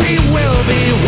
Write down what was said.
We will be